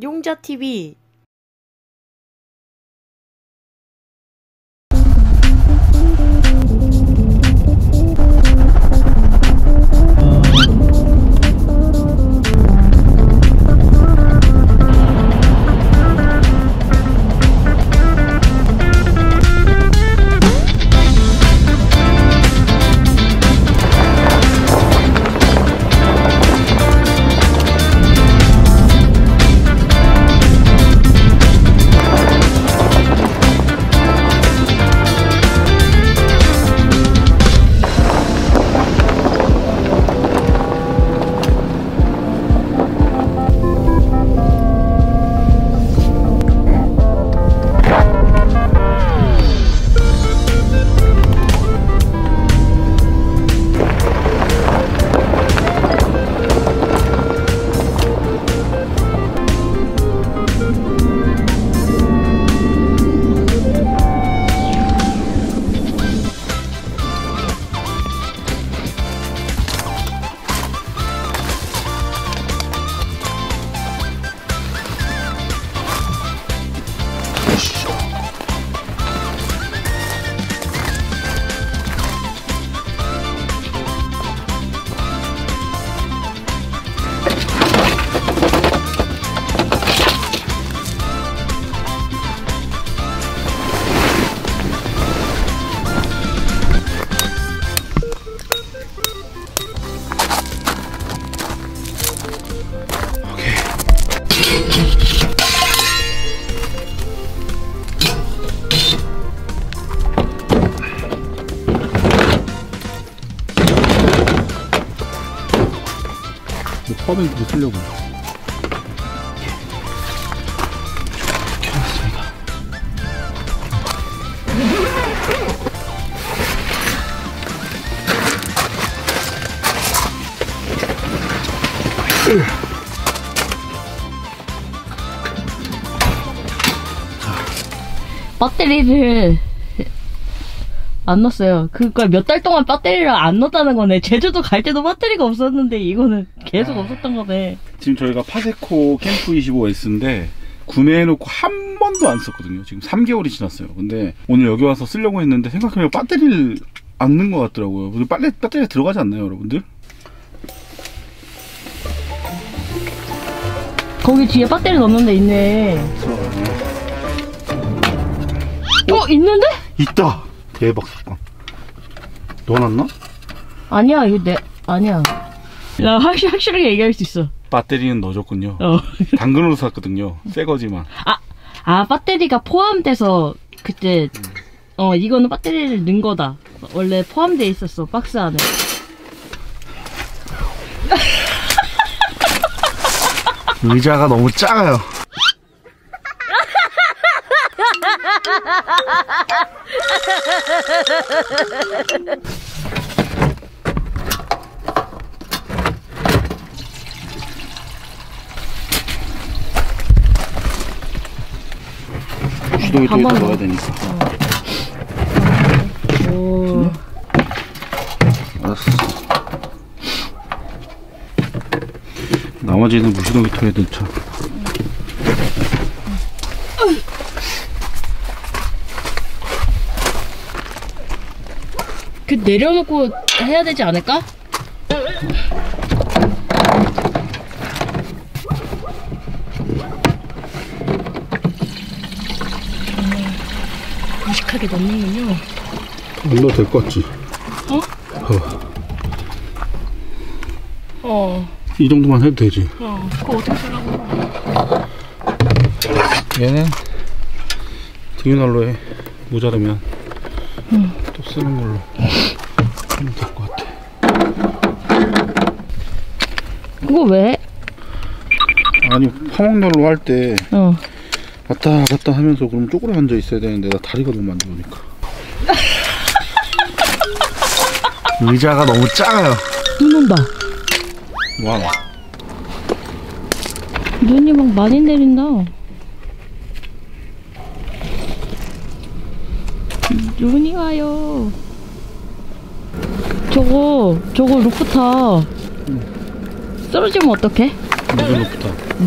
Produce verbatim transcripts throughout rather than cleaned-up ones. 용자 티비 펌을 좀 쓰려고 켜놨습니다. 배터리를 안 넣었어요. 그걸 몇 달 동안 배터리를 안 넣었다는 거네. 제주도 갈 때도 배터리가 없었는데 이거는 계속 없었던 거네. 지금 저희가 파세코 캠프 이십오 에스인데 구매해놓고 한 번도 안 썼거든요. 지금 삼 개월이 지났어요. 근데 오늘 여기 와서 쓰려고 했는데 생각해보면 배터리를 안 넣은 것 같더라고요. 근데 빨리 배터리가 들어가지 않나요, 여러분들? 거기 뒤에 배터리 넣는 데 있네. 들어가네. 어? 있는데? 있다! 대박 사건. 넣어놨나? 아니야 이거 내.. 아니야 나 확실, 확실하게 얘기할 수 있어. 배터리는 넣어줬군요. 어. 당근으로 샀거든요. 새거지만. 아! 아 배터리가 포함돼서 그때 음. 어 이거는 배터리를 넣은 거다. 원래 포함돼 있었어 박스 안에. 의자가 너무 작아요. 주둥이 쪽에다 넣어야 되니까. 어. 오. 알았어. 나머지는 무시동기통에 넣자. 그 내려놓고 해야 되지 않을까? 무식하게 넣는군요. 안 넣어도 될 것 같지? 어? 어. 어. 이 정도만 해도 되지? 어. 그거 어떻게 쓰라고? 얘는 등유난로 해. 모자르면. 응. 또 쓰는 걸로 하면 될 것 같아. 그거 왜? 아니 화목난로 할 때 어. 왔다 갔다 하면서 그럼 쪼그려 앉아 있어야 되는데 나 다리가 너무 안 좋으니까. 의자가 너무 작아요. 눈 온다. 와 눈이 막 많이 내린다. 눈이 와요. 저거 저거 루프탑 쓰러지면 어떡해?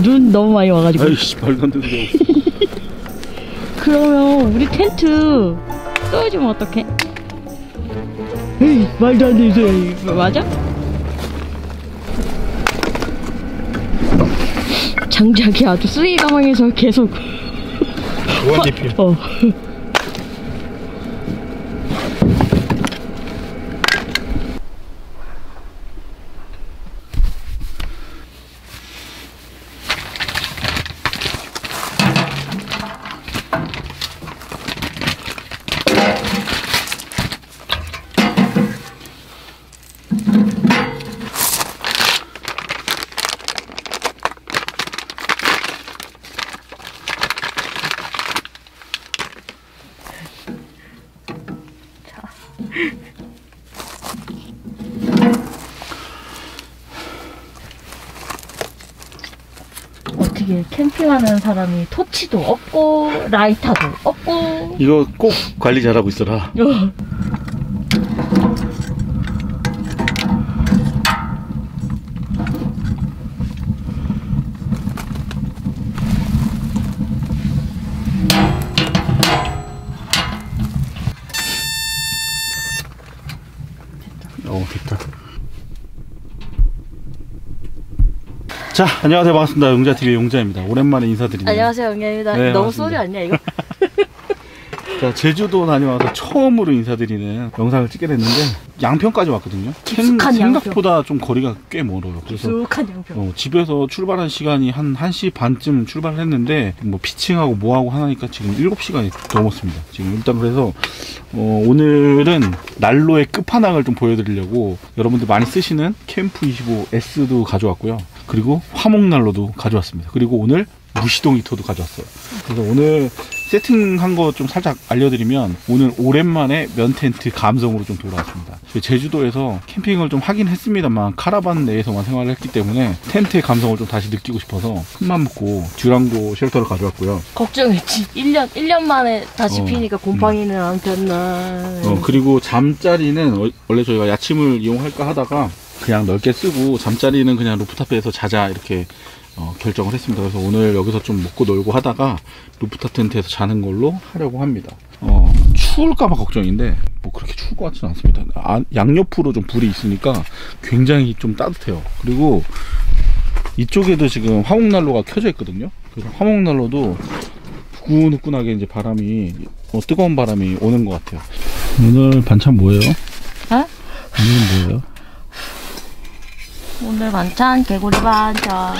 눈 너무 많이 와가지고. 아이씨, 말도 안 되는 게 없어. 그러면 우리 텐트 쏘여주면 어떡해? 에이, 말도 안 되는데. 맞아? 장작이 아주 쓰레기 가방에서 계속. 원디필. 어. 어떻게 캠핑하는 사람이 토치도 없고 라이터도 없고. 이거 꼭 관리 잘하고 있어라. 자, 안녕하세요. 반갑습니다. 용자티비의 용자입니다. 오랜만에 인사드립니다. 안녕하세요. 용자입니다. 네, 너무 반갑습니다. 소리 아니야 이거? 자, 제주도 다녀와서 처음으로 인사드리는 영상을 찍게 됐는데 양평까지 왔거든요. 깊숙한 생, 양평. 생각보다 좀 거리가 꽤 멀어요. 그래서 깊숙한 양평. 어, 집에서 출발한 시간이 한 한 시 반쯤 출발을 했는데 뭐 피칭하고 뭐하고 하나니까 지금 일곱 시간이 넘었습니다. 지금 일단 그래서 어, 오늘은 난로의 끝판왕을 좀 보여드리려고 여러분들 많이 쓰시는 캠프 이십오 에스도 가져왔고요. 그리고 화목난로도 가져왔습니다. 그리고 오늘 무시동 히터도 가져왔어요. 그래서 오늘 세팅한 거 좀 살짝 알려드리면 오늘 오랜만에 면텐트 감성으로 좀 돌아왔습니다. 저희 제주도에서 캠핑을 좀 하긴 했습니다만 카라반 내에서만 생활을 했기 때문에 텐트의 감성을 좀 다시 느끼고 싶어서 큰맘 먹고 듀랑고 쉘터를 가져왔고요. 걱정했지. 일 년, 일 년 만에 다시 어, 피니까 곰팡이는 음. 안 폈나. 어, 그리고 잠자리는 원래 저희가 야침을 이용할까 하다가 그냥 넓게 쓰고 잠자리는 그냥 루프탑에서 자자 이렇게 어, 결정을 했습니다. 그래서 오늘 여기서 좀 먹고 놀고 하다가 루프탑 텐트에서 자는 걸로 하려고 합니다. 어, 추울까봐 걱정인데 뭐 그렇게 추울 것 같지는 않습니다. 아, 양옆으로 좀 불이 있으니까 굉장히 좀 따뜻해요. 그리고 이쪽에도 지금 화목난로가 켜져 있거든요. 그래서 화목난로도 후끈후끈하게 이제 바람이 어, 뜨거운 바람이 오는 것 같아요. 오늘 반찬 뭐예요? 어? 오늘 뭐예요? 오늘 반찬 개구리 반찬.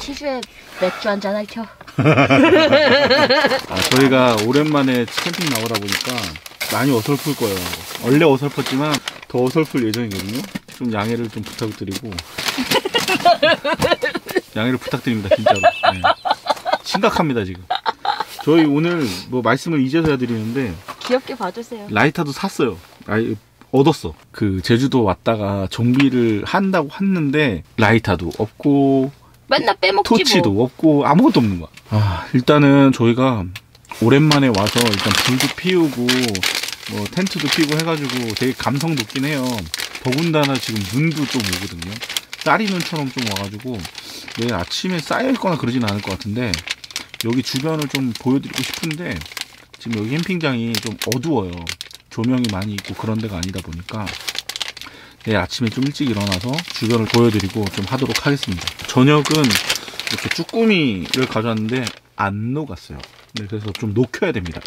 치즈에 맥주 한잔 할게요. 아, 저희가 오랜만에 캠핑 나오다 보니까 많이 어설플 거예요. 원래 어설펐지만 더 어설플 예정이거든요. 좀 양해를 좀 부탁드리고. 양해를 부탁드립니다, 진짜로. 네. 심각합니다, 지금. 저희 오늘 뭐 말씀을 이제서야 드리는데 귀엽게 봐주세요. 라이터도 샀어요. 아이, 얻었어. 그 제주도 왔다가 정비를 한다고 했는데 라이터도 없고 맨날 빼먹지 토치도 뭐. 없고 아무것도 없는 거야. 아, 일단은 저희가 오랜만에 와서 일단 불도 피우고 뭐 텐트도 피우고 해가지고 되게 감성 돋긴 해요. 더군다나 지금 눈도 좀 오거든요. 쌀이 눈처럼 좀 와가지고 내일 아침에 쌓여있거나 그러진 않을 것 같은데 여기 주변을 좀 보여드리고 싶은데 지금 여기 캠핑장이 좀 어두워요. 조명이 많이 있고 그런 데가 아니다 보니까 내일 아침에 좀 일찍 일어나서 주변을 보여드리고 좀 하도록 하겠습니다. 저녁은 이렇게 쭈꾸미를 가져왔는데 안 녹았어요. 네, 그래서 좀 녹여야 됩니다.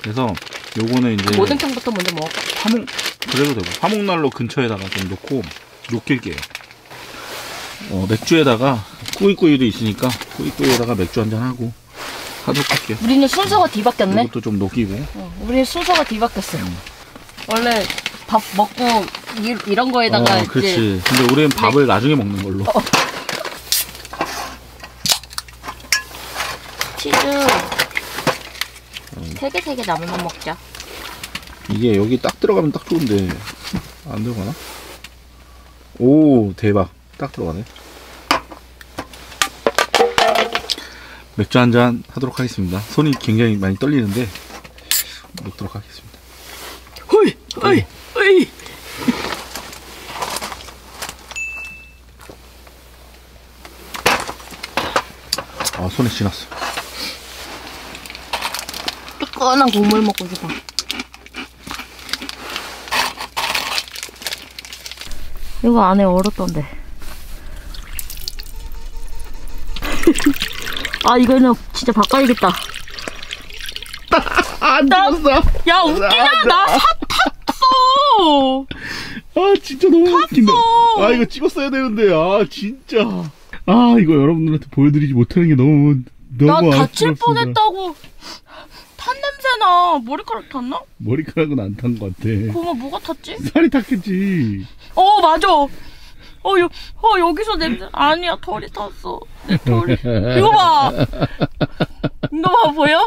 그래서 요거는 이제 모든탕부터 먼저 먹을까? 화목, 그래도 되고 화목난로 근처에다가 좀 놓고 녹일게요. 어, 맥주에다가 꾸이꾸이도 있으니까 꾸이꾸이에다가 맥주 한잔하고 하도록 할게요. 우리는 순서가 뒤바뀌었네? 이것도 좀 녹이고. 어, 우리는 순서가 뒤바뀌었어요. 음. 원래 밥 먹고 이, 이런 거에다가 어, 그렇지. 이제 근데 우리는 밥을 네. 나중에 먹는 걸로. 어. 치즈 세 개 세 개 남으면 먹자. 이게 여기 딱 들어가면 딱 좋은데 안 들어가나? 오 대박, 딱 들어가네. 맥주 한잔 하도록 하겠습니다. 손이 굉장히 많이 떨리는데 먹도록 하겠습니다. 호이 호이 호이. 아 손에 지났어. 뜨끈한 국물 먹고 싶어. 이거 안에 얼었던데. 아 이거는 진짜 바꿔야겠다. 안 죽었어. 야 웃기냐? 나 탔어. 아 진짜 너무 웃긴다. 아 이거 찍었어야 되는데. 아 진짜. 아 이거 여러분들한테 보여드리지 못하는 게 너무 너무 아쉽습니다. 나 다칠 뻔했다고. 탄 냄새나. 머리카락 탔나? 머리카락은 안 탄 것 같아. 그거 뭐가 탔지? 살이 탔겠지. 어 맞아. 어, 여, 어 여기서 냄새. 아니야 털이 탔어. 내 털이. 이거 봐. 이거 봐 보여?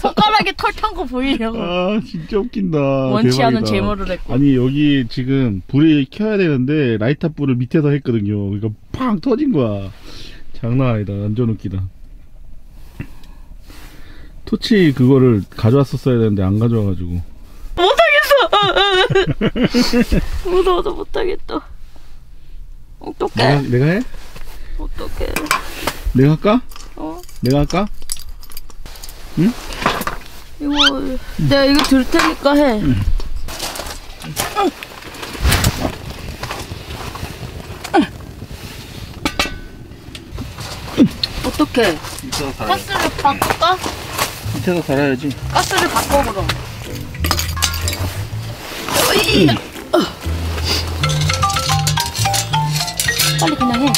손가락에 털 탄 거 보이냐고. 아 진짜 웃긴다. 원치 대박이다. 않은 제모를 했고. 아니 여기 지금 불을 켜야 되는데 라이터 불을 밑에서 했거든요. 그러니까 팡 터진 거야. 장난 아니다. 완전 웃기다. 토치 그거를 가져왔었어야 되는데 안 가져와가지고 못하겠어. 무서워서 못하겠다. 어떡해. 내가, 내가 해? 어떡해. 내가 할까? 어? 내가 할까? 응? 이거 응. 내가 이거 들 테니까 해. 응. 응. 응. 어떡해. 가스를 바꿀까? 밑에서 달아야지. 가스를 바꿔 그럼. 음. 빨리 그냥 해.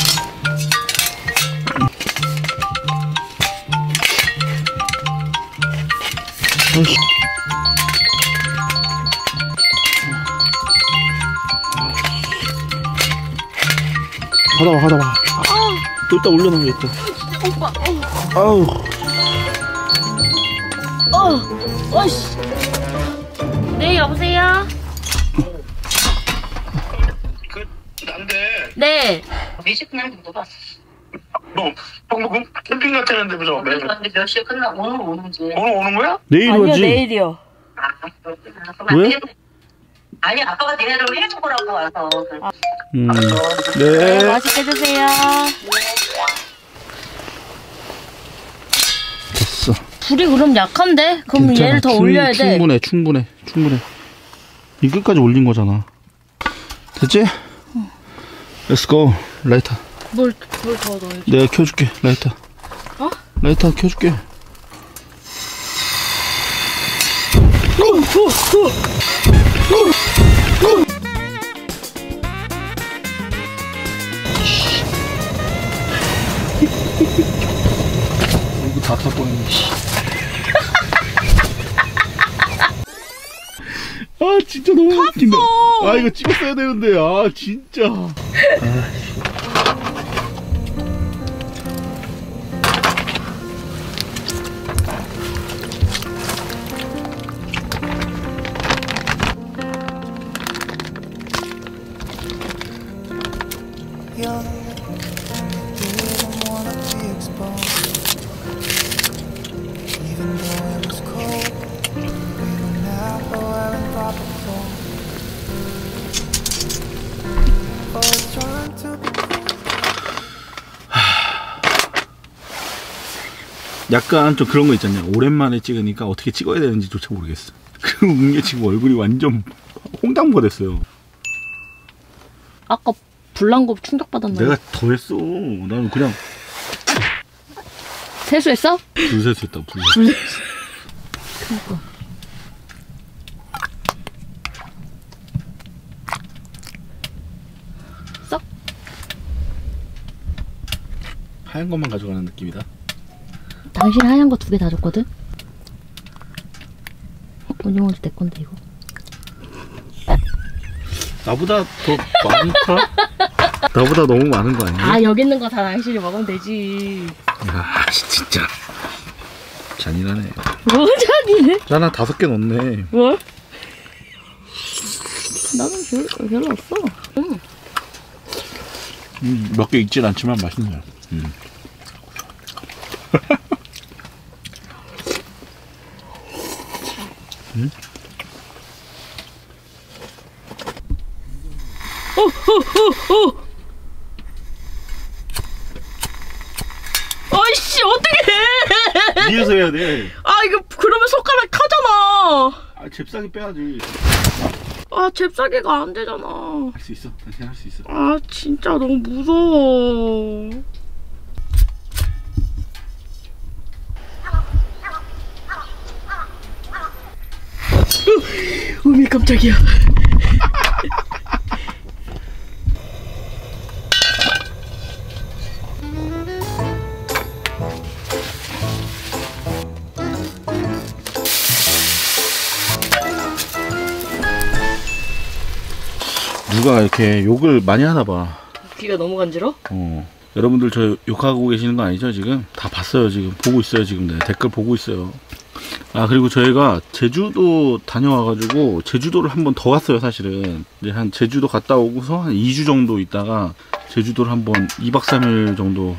어이씨. 하다봐 하다봐. 또 이따 올려놓으겠다. 오빠. 아우. 어, 어이씨. 네, 여보세요? 그, 난데. 네. 몇 시에 끝나는지 물어봤어. 너, 방금 캠핑 갔다는데, 그죠? 근데 몇 시에 끝나, 오늘 오는지. 오늘 오는 거야? 내일 오지? 아니요, 내일이요. 왜? 아니, 아빠가 니네를 해준 거라고 와서. 음. 네. 네, 맛있게 드세요. 됐어. 불이 그럼 약한데? 그럼 괜찮아. 얘를 더 충, 올려야 돼. 충분해 충분해 충분해. 이 끝까지 올린 거잖아. 됐지? 응. 렛츠고. 라이터 뭘 뭘 더 넣어야지. 내가 켜줄게. 라이터 어? 라이터 켜줄게. 이거 다 타버렸네. 아 진짜 너무 탔어. 웃긴다. 아 이거 찍었어야 되는데. 아 진짜. 약간 좀 그런 거 있잖아요. 오랜만에 찍으니까 어떻게 찍어야 되는지조차 모르겠어. 지금 웅녀 지금 얼굴이 완전 홍당무가 됐어요. 아까 불난 거 충격받았나요? 내가 더 했어. 나는 그냥 세수했어? 불 세수했다. 불 세수. 그니까 썩? 하얀 것만 가져가는 느낌이다. 당신이 하얀 거 두 개 다 줬거든? 원영원도 내 건데 이거 나보다 더 많다? 나보다 너무 많은 거 아니야? 아 여기 있는 거 다 당신이 먹으면 되지. 아 진짜 잔인하네. 뭐 잔인해? 나 다섯 개 넣었네. 뭘? 나는 별로, 별로 없어. 응. 음, 몇 개 있진 않지만 맛있네. 음. 응? 오호호호! 아이씨 어떡해! 위에서 해야 돼. 아 이거 그러면 손가락 타잖아. 아 잽싸게 빼야지. 아 잽싸게가 안 되잖아. 할 수 있어. 당신 할 수 있어. 아 진짜 너무 무서워. 어미 깜짝이야. 누가 이렇게 욕을 많이 하나봐. 귀가 너무 간지러? 어. 여러분들 저 욕하고 계시는 거 아니죠 지금? 다 봤어요 지금. 보고 있어요 지금. 네, 댓글 보고 있어요. 아 그리고 저희가 제주도 다녀와가지고 제주도를 한 번 더 갔어요. 사실은 이제 한 제주도 갔다 오고서 한 이 주 정도 있다가 제주도를 한 번 이 박 삼 일 정도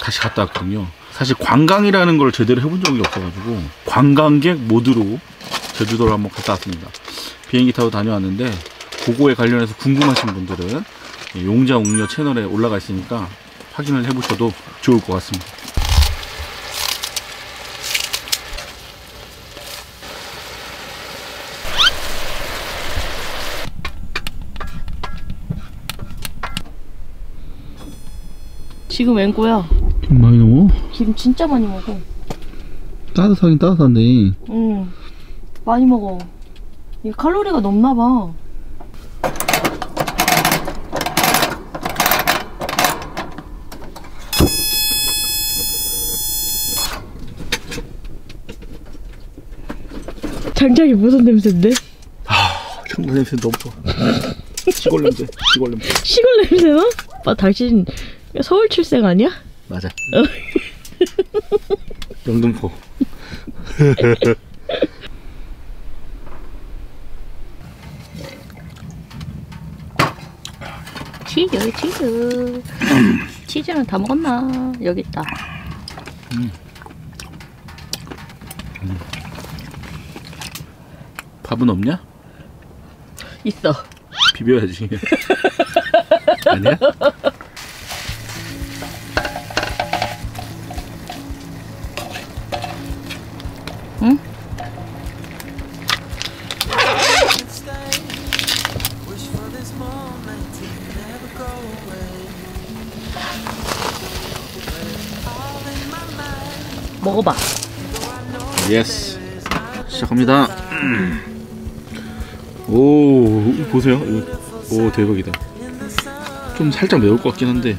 다시 갔다 왔거든요. 사실 관광이라는 걸 제대로 해본 적이 없어가지고 관광객 모드로 제주도를 한번 갔다 왔습니다. 비행기 타고 다녀왔는데 그거에 관련해서 궁금하신 분들은 용자옥녀 채널에 올라가 있으니까 확인을 해보셔도 좋을 것 같습니다. 지금 웬꼬야? 김 많이 먹어? 김 진짜 많이 먹어. 따뜻하긴 따뜻한데. 응 많이 먹어. 이게 칼로리가 넘나봐. 장작이 무슨 냄새인데? 아 경로 냄새 너무 좋아. 시골 냄새. 시골 냄새. 시골 냄새나? 아 당신 서울 출생 아니야? 맞아. 영등포. 치즈 치즈. 치즈는 다 먹었나? 여기 있다. 음. 음. 밥은 없냐? 있어. 비벼야지. 아니야? 응? 먹어봐. 예스. 시작합니다. 음. 오 보세요. 오 대박이다. 좀 살짝 매울 것 같긴 한데.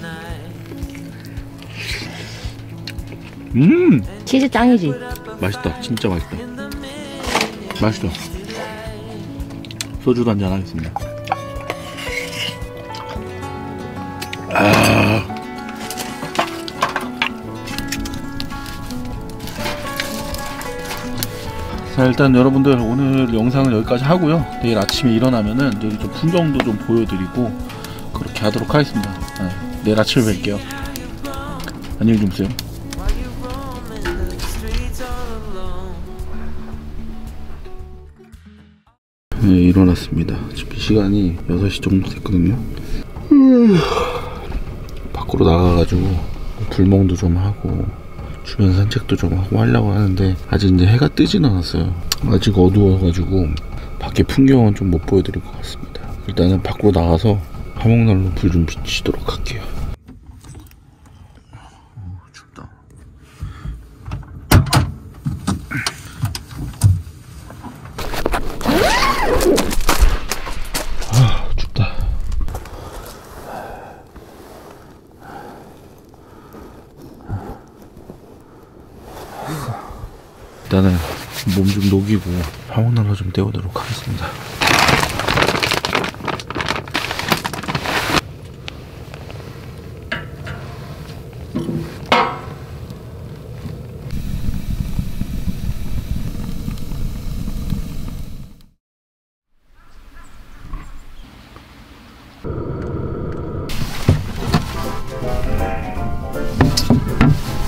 음 치즈 짱이지. 맛있다. 진짜 맛있다. 맛있어. 소주도 한잔 하겠습니다. 아 자 일단 여러분들 오늘 영상은 여기까지 하고요. 내일 아침에 일어나면은 여기 좀 풍경도 좀 보여드리고 그렇게 하도록 하겠습니다. 네, 내일 아침에 뵐게요. 안녕히 주무세요. 네 일어났습니다. 지금 시간이 여섯 시 정도 됐거든요. 밖으로 나가가지고 불멍도 좀 하고 주변 산책도 좀 하고 하려고 하는데 아직 이제 해가 뜨진 않았어요. 아직 어두워가지고 밖에 풍경은 좀 못 보여드릴 것 같습니다. 일단은 밖으로 나가서 화목난로 불 좀 비치도록 할게요. 일단은 몸 좀 녹이고 화목난로 좀 때우도록 하겠습니다.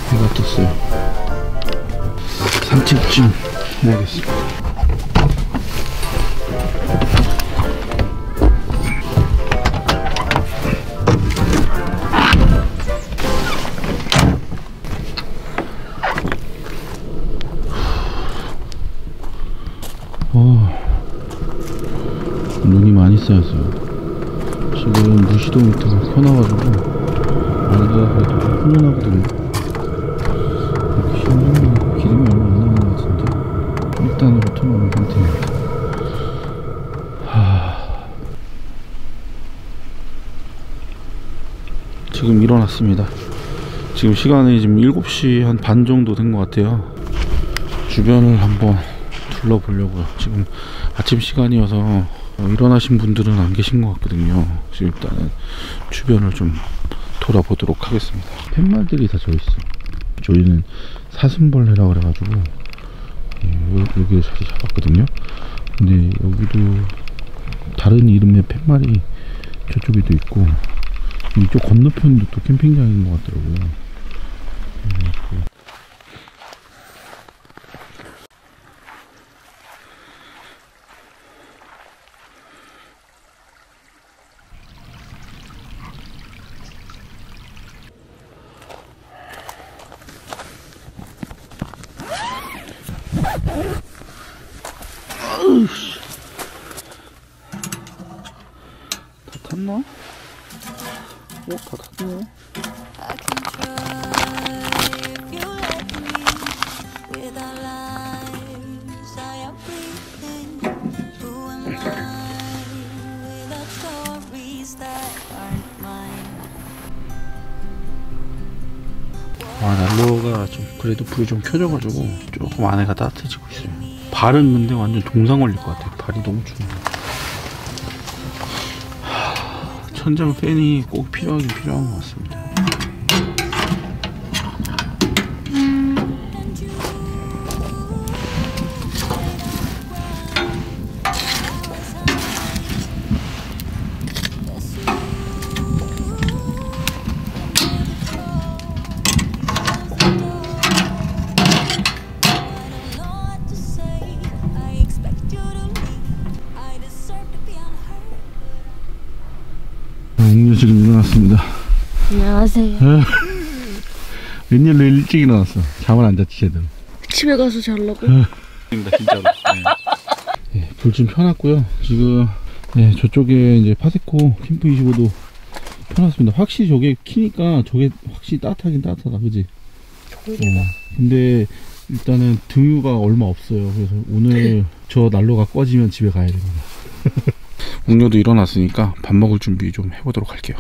해가 떴어요. 산책 좀 해야겠습니다. 어, 눈이 많이 쌓였어요. 지금 무시도 밑에서 켜놔가지고 안에서 그래도 훈련하거든요. 기름이 얼마 안 남은 것 같은데 일단은 버텨먹는 상태입니다. 하... 지금 일어났습니다. 지금 시간이 지금 일곱 시 한 반 정도 된 것 같아요. 주변을 한번 둘러보려고요. 지금 아침 시간이어서 일어나신 분들은 안 계신 것 같거든요. 지금 일단은 주변을 좀 돌아보도록 하겠습니다. 팻말들이 다 져 있어. 저희는 사슴벌레라 그래가지고 예, 여기를 자리 잡았거든요. 근데 여기도 다른 이름의 팻말이 저쪽에도 있고 이쪽 건너편도 또 캠핑장인 것 같더라고요. 예, 다 탔나? 어? 다 탔네. 아, 난로가 좀 그래도 불이 좀 켜져가지고 조금 안에가 따뜻해지고 있어요. 발은 근데 완전 동상 걸릴 것 같아요. 발이 너무 추워요. 하... 천장 팬이 꼭 필요하긴 필요한 것 같습니다. 용자 지금 일어났습니다. 안녕하세요. 웬일로 일찍 일어났어? 잠을 안 잤지 제대로? 집에 가서 자려고? 진짜 진짜로. 네. 네, 불 좀 펴놨고요. 지금 네, 저쪽에 이제 파세코 캠프 이십오도 펴놨습니다. 확실히 저게 키니까 저게 확실히 따뜻하긴 따뜻하다, 그지? 네. 근데 일단은 등유가 얼마 없어요. 그래서 오늘 저 난로가 꺼지면 집에 가야 됩니다. 옥녀도 일어났으니까 밥 먹을 준비 좀 해보도록 할게요.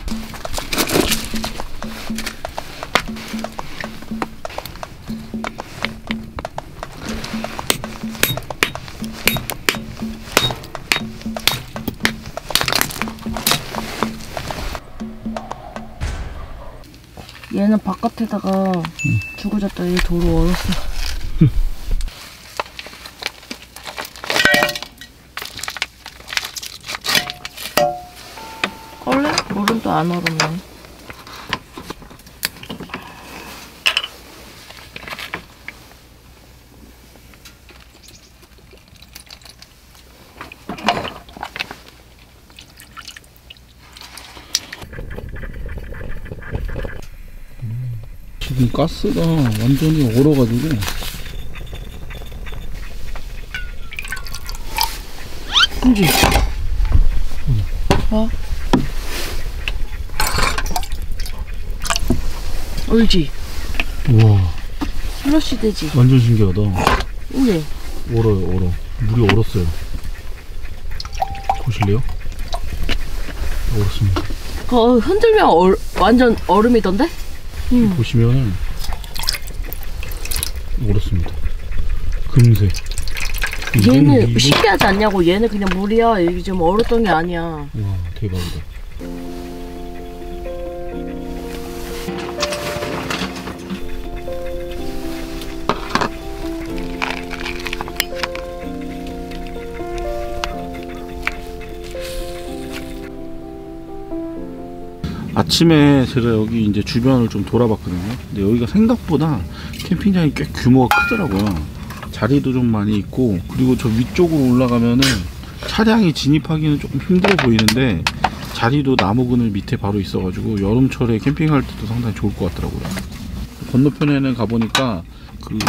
얘는 바깥에다가 응. 주고 잤다. 얘 도로 얼었어. 안 얼었네. 지금 가스가 완전히 얼어가지고 던지. 응. 어? 얼지? 우와. 플러시 되지? 완전 신기하다. 오래. 얼어요, 얼어. 물이 얼었어요. 보실래요? 얼었습니다. 그 흔들면 얼, 완전 얼음이던데? 음. 보시면 얼었습니다. 금세. 얘는 이거? 신기하지 않냐고. 얘는 그냥 물이야. 이게 지금 얼었던 게 아니야. 와, 대박이다. 아침에 제가 여기 이제 주변을 좀 돌아봤거든요. 근데 여기가 생각보다 캠핑장이 꽤 규모가 크더라고요. 자리도 좀 많이 있고, 그리고 저 위쪽으로 올라가면은 차량이 진입하기는 조금 힘들어 보이는데 자리도 나무 그늘 밑에 바로 있어가지고 여름철에 캠핑할 때도 상당히 좋을 것 같더라고요. 건너편에는 가보니까 그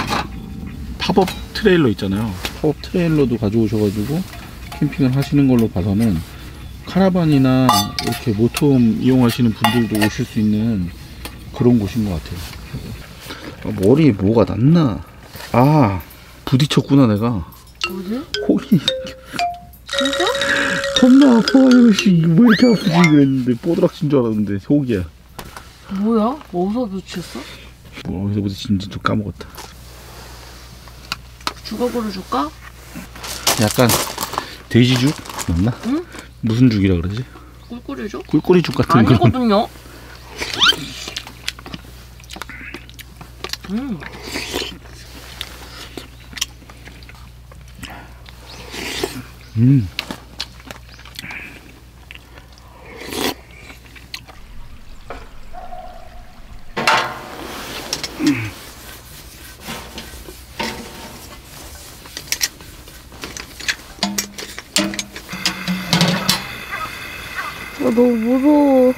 팝업 트레일러 있잖아요. 팝업 트레일러도 가져오셔가지고 캠핑을 하시는 걸로 봐서는 카라반이나 이렇게 모터홈 이용하시는 분들도 오실 수 있는 그런 곳인 것 같아요. 아, 머리에 뭐가 났나? 아! 부딪혔구나 내가. 뭐지? 코이. 진짜? 겁나 아파요. 씨, 왜 이렇게 아프지 그랬는데 뽀드락친 줄 알았는데 속이야. 뭐야? 어디서 부딪혔어? 뭐 어디서 부딪힌지 좀 까먹었다. 주걱으로 줄까? 약간 돼지죽 맞나? 응? 무슨 죽이라 그러지? 꿀꿀이죽? 꿀꿀이죽 같은 거. 아니거든요. 음. 음. 아, 너무 무서워.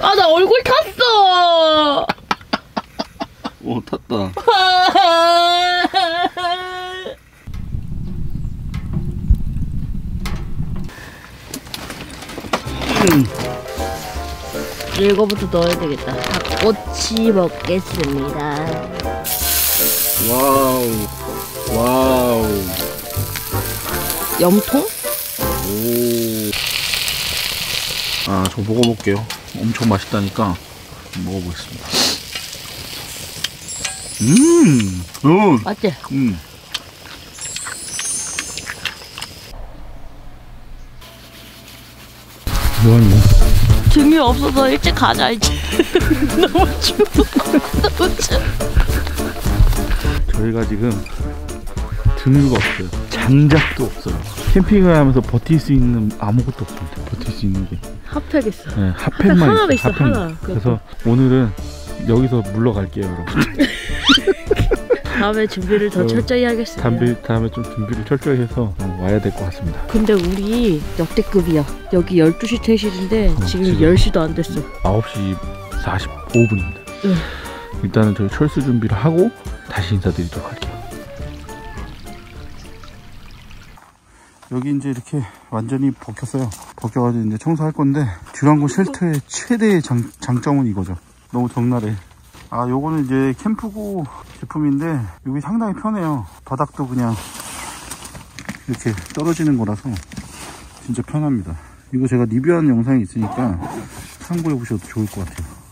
아, 나 얼굴 탔어. 오, 탔다. 음. 이거부터 넣어야 되겠다. 닭꼬치 먹겠습니다. 와우, 와우. 염통? 오. 아, 저 먹어볼게요. 엄청 맛있다니까 먹어보겠습니다. 음, 어. 맞지? 음. 뭐하냐? 재미없어서 일찍 가자 이제. 너무 추워. 너무 추워. 저희가 지금 등유가 없어요. 장작도 없어요. 캠핑을 하면서 버틸 수 있는 아무것도 없습니다. 버틸 수 있는 게 핫팩 있어. 네, 핫팩만 있어. 하나 있어. 핫팩. 하나. 그래서 오늘은 여기서 물러갈게요, 여러분. 다음에 준비를 더 철저히 하겠습니다. 담비, 다음에 좀 준비를 철저히 해서 와야 될 것 같습니다. 근데 우리 역대급이야. 여기 열두 시 퇴실인데 어, 지금, 지금 열 시도 안 됐어. 아홉 시 사십오 분입니다. 응. 일단은 저희 철수 준비를 하고 다시 인사드리도록 할게요. 여기 이제 이렇게 완전히 벗겼어요. 벗겨가지고 이제 청소할 건데 듀랑고 쉘터의 최대의 장, 장점은 이거죠. 너무 적나라해. 아, 요거는 이제 캠프고 제품인데 여기 상당히 편해요. 바닥도 그냥 이렇게 떨어지는 거라서 진짜 편합니다. 이거 제가 리뷰하는 영상이 있으니까 참고해 보셔도 좋을 것 같아요.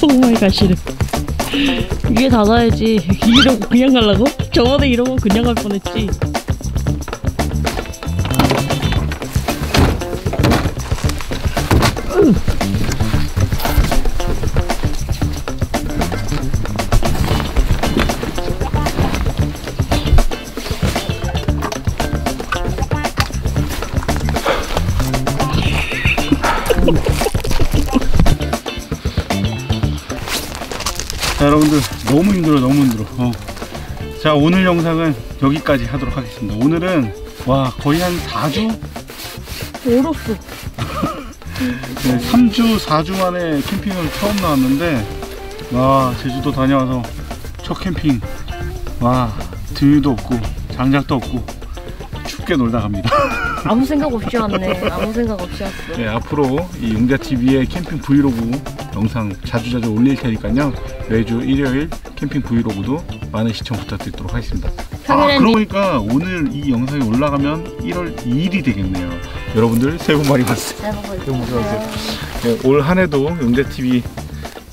오마이갓. 위에 닫아야지. 이러고 그냥 가려고? 저번에 이러고 그냥 갈 뻔했지. 너무 힘들어 너무 힘들어 어. 자, 오늘 영상은 여기까지 하도록 하겠습니다. 오늘은 와 거의 한 사 주? 멀었어. 네, 삼 주 사 주 만에 캠핑을 처음 나왔는데 와 제주도 다녀와서 첫 캠핑. 와 등유도 없고 장작도 없고 춥게 놀다 갑니다. 아무 생각 없이 왔네. 아무 생각 없이 왔어. 네, 앞으로 이 용자티비의 캠핑 브이로그 영상 자주자주 올릴 테니까요. 매주 일요일 캠핑 브이로그도 많은 시청 부탁드리도록 하겠습니다. 아, 그러니까 오늘 이 영상이 올라가면 일월 이일이 되겠네요. 여러분들 새해 복 많이 받으세요. 네, 올 한 해도 용자티비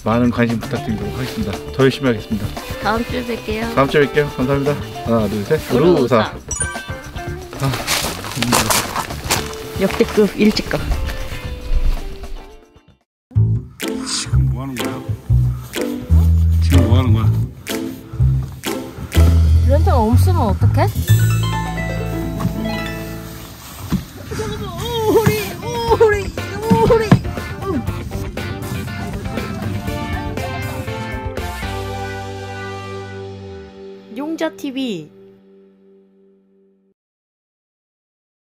많은 관심 부탁드리도록 하겠습니다. 더 열심히 하겠습니다. 다음 주에 뵐게요. 다음 주에 뵐게요. 감사합니다. 하나, 둘, 셋. 우루사. 아, 역대급 일찍가. 지금 뭐 하는 거야? 지금 뭐 하는 거야? 이런 데가 없으면 어떡해? 오리, 오리, 오리. 용자 티비.